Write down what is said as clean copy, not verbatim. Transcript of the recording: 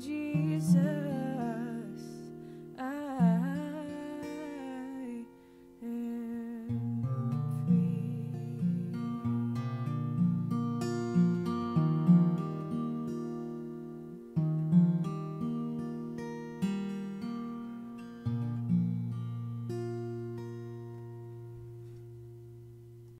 Jesus.